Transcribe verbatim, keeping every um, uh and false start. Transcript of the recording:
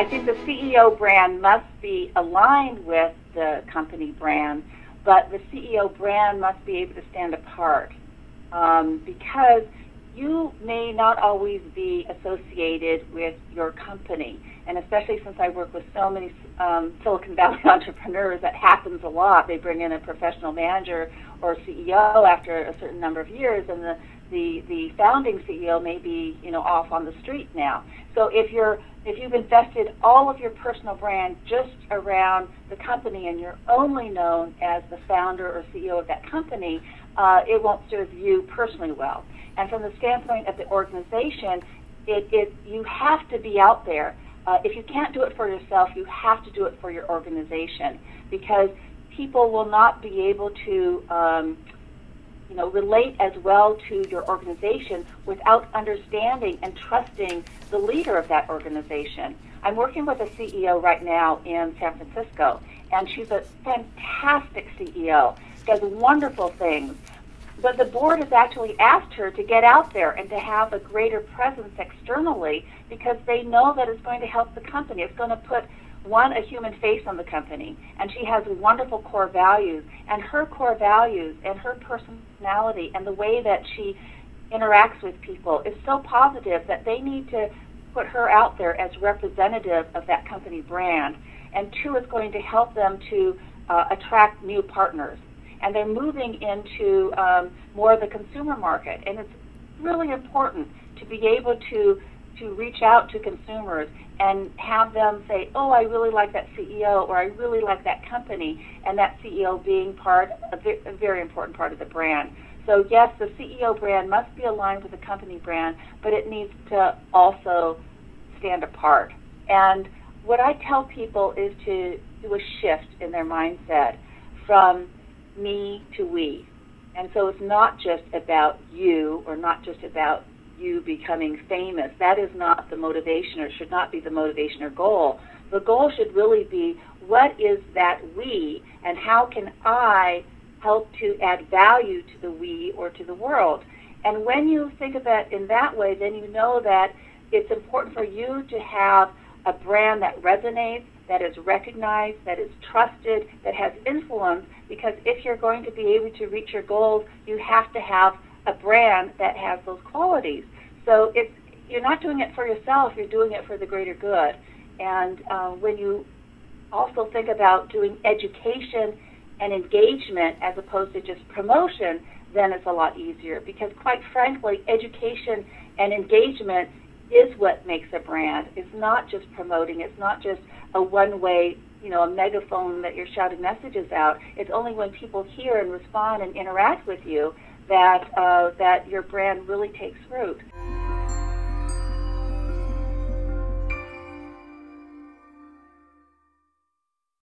I think the C E O brand must be aligned with the company brand, but the C E O brand must be able to stand apart, um, because you may not always be associated with your company. And especially since I work with so many um, Silicon Valley entrepreneurs, that happens a lot. They bring in a professional manager or C E O after a certain number of years, and the, the, the founding C E O may be, you know, off on the street now. So if you're, if you've invested all of your personal brand just around the company and you're only known as the founder or C E O of that company, uh, it won't serve you personally well. And from the standpoint of the organization, it, it, you have to be out there. Uh, if you can't do it for yourself, you have to do it for your organization, because people will not be able to um, you know, relate as well to your organization without understanding and trusting the leader of that organization. I'm working with a C E O right now in San Francisco, and she's a fantastic C E O, does wonderful things. But the board has actually asked her to get out there and to have a greater presence externally, because they know that it's going to help the company. It's going to put, one, a human face on the company. And she has wonderful core values. And her core values and her personality and the way that she interacts with people is so positive that they need to put her out there as representative of that company brand. And two, it's going to help them to uh, attract new partners. And they're moving into um, more of the consumer market, and it's really important to be able to to reach out to consumers and have them say, oh, I really like that C E O, or I really like that company, and that C E O being part, a very important part of the brand. So yes, the C E O brand must be aligned with the company brand, but it needs to also stand apart. And what I tell people is to do a shift in their mindset from me to we. And so it's not just about you, or not just about you becoming famous. That is not the motivation, or should not be the motivation or goal. The goal should really be, what is that we, and how can I help to add value to the we or to the world? And when you think of it in that way, then you know that it's important for you to have a brand that resonates, that is recognized, that is trusted, that has influence, because if you're going to be able to reach your goals, you have to have a brand that has those qualities. So it's, you're not doing it for yourself, you're doing it for the greater good. And uh, when you also think about doing education and engagement as opposed to just promotion, then it's a lot easier, because quite frankly, education and engagement is what makes a brand. It's not just promoting. It's not just a one-way, you know, a megaphone that you're shouting messages out. It's only when people hear and respond and interact with you that, uh, that your brand really takes root.